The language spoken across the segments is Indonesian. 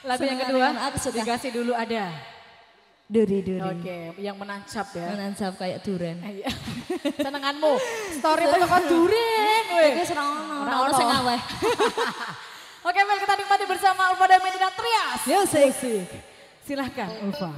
Lagu yang kedua dikasih dulu ada. Duri-duri. Oke, yang menancap ya. Menancap kayak duren. Senenganmu. Story tentang duren. Oke, orang-orang yang ngaweh. Oke, mari kita nikmati bersama Ulfa dan Medina Trias. Yo, seksi. Silahkan Ulfa.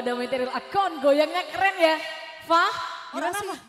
ada material account goyangnya keren ya. Fah, orang apa?